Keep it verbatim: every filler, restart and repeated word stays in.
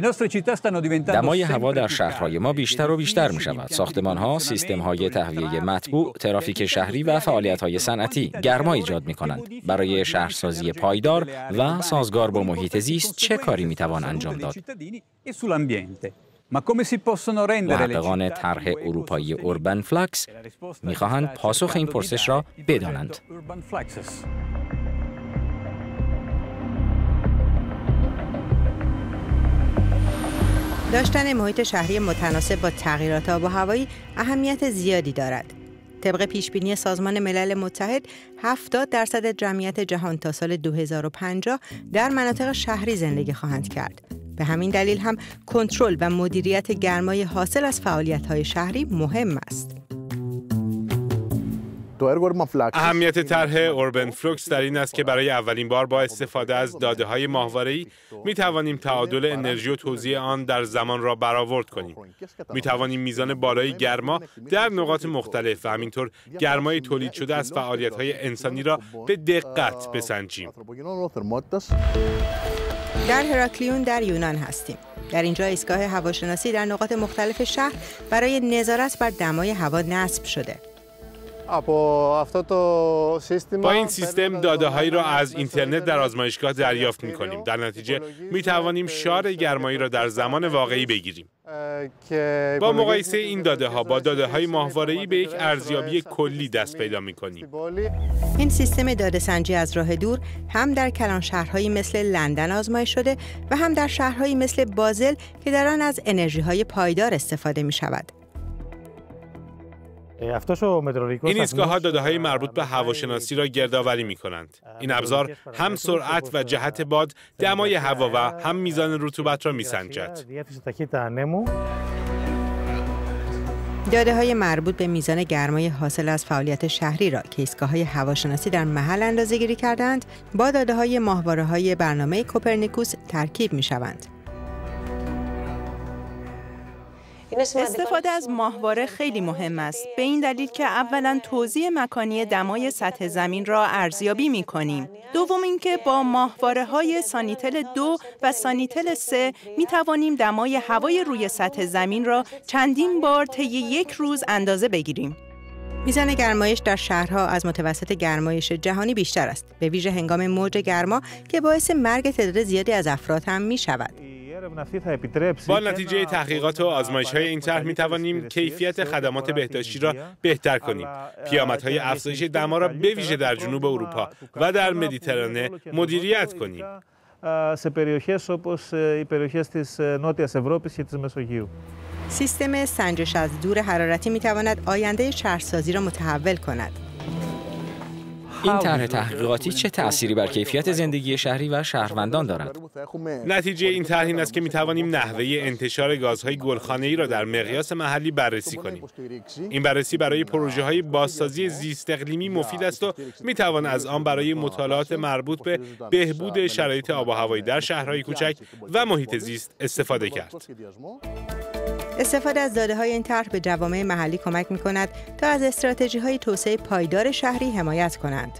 دمای هوا در شهرهای ما بیشتر و بیشتر می شود. ساختمانها، سیستمهای تهویه مطبوع، ترافیک شهری و فعالیتهای صنعتی گرما ایجاد می کنند. برای شهرسازی پایدار و سازگار با محیط زیست چه کاری می توان انجام داد؟ محققان طرح اروپایی اوربنفلکس می خواهند پاسخ این پرسش را بدانند. داشتن محیط شهری متناسب با تغییرات آب و هوایی اهمیت زیادی دارد. طبق پیشبینی سازمان ملل متحد، هفتاد درصد جمعیت جهان تا سال دو هزار و پنجاه در مناطق شهری زندگی خواهند کرد. به همین دلیل هم کنترل و مدیریت گرمای حاصل از فعالیت‌های شهری مهم است. اهمیت طرح اوربنفلکس در این است که برای اولین بار با استفاده از داده‌های ماهواره‌ای می توانیم تعادل انرژی و توزیع آن در زمان را برآورد کنیم. می توانیم میزان بالای گرما در نقاط مختلف و همینطور گرمای تولید شده از فعالیت‌های انسانی را به دقت بسنجیم. در هراکلیون در یونان هستیم. در اینجا ایستگاه هواشناسی در نقاط مختلف شهر برای نظارت بر دمای هوا نصب شده. با این سیستم داده‌هایی را از اینترنت در آزمایشگاه دریافت می‌کنیم. در نتیجه می‌توانیم شار گرمایی را در زمان واقعی بگیریم. با مقایسه این داده‌ها با داده‌های ماهواره‌ای به یک ارزیابی کلی دست پیدا می‌کنیم. این سیستم داده‌سنجی از راه دور هم در کلان شهرهایی مثل لندن آزمایش شده و هم در شهرهایی مثل بازل که در آن از انرژی‌های پایدار استفاده می‌شود. این ایستگاه‌ها داده‌های مربوط به هواشناسی را گردآوری می‌کنند. این ابزار هم سرعت و جهت باد، دمای هوا و هم میزان رطوبت را می‌سنجد. داده‌های مربوط به میزان گرمای حاصل از فعالیت شهری را که ایستگاه‌های هواشناسی در محل اندازه‌گیری کردند، با داده‌های ماهواره‌های برنامه کوپرنیکوس ترکیب می‌شوند. استفاده از ماهواره خیلی مهم است، به این دلیل که اولا توزیع مکانی دمای سطح زمین را ارزیابی می کنیم. دوم اینکه با ماهواره های سانتینل دو و سانتینل سه می توانیم دمای هوای روی سطح زمین را چندین بار طی یک روز اندازه بگیریم. میزان گرمایش در شهرها از متوسط گرمایش جهانی بیشتر است، به ویژه هنگام موج گرما که باعث مرگ تعداد زیادی از افراد هم می شود. با نتیجه تحقیقات و آزمایش‌های این طرح می‌توانیم کیفیت خدمات بهداشتی را بهتر کنیم. پیامدهای افزایش دما را به ویژه در جنوب اروپا و در مدیترانه مدیریت کنیم. سیستم سنجش از دور حرارتی می‌تواند آینده شهرسازی را متحول کند. این طرح تحقیقاتی چه تأثیری بر کیفیت زندگی شهری و شهروندان دارد؟ نتیجه این طرح این است که می‌توانیم نحوه انتشار گازهای گلخانه‌ای را در مقیاس محلی بررسی کنیم. این بررسی برای پروژه‌های بازسازی زیست اقلیمی مفید است و می‌توان از آن برای مطالعات مربوط به بهبود شرایط آب و هوایی در شهرهای کوچک و محیط زیست استفاده کرد. استفاده از داده‌های این طرح به جوامع محلی کمک می‌کند تا از استراتژی‌های توسعه پایدار شهری حمایت کنند.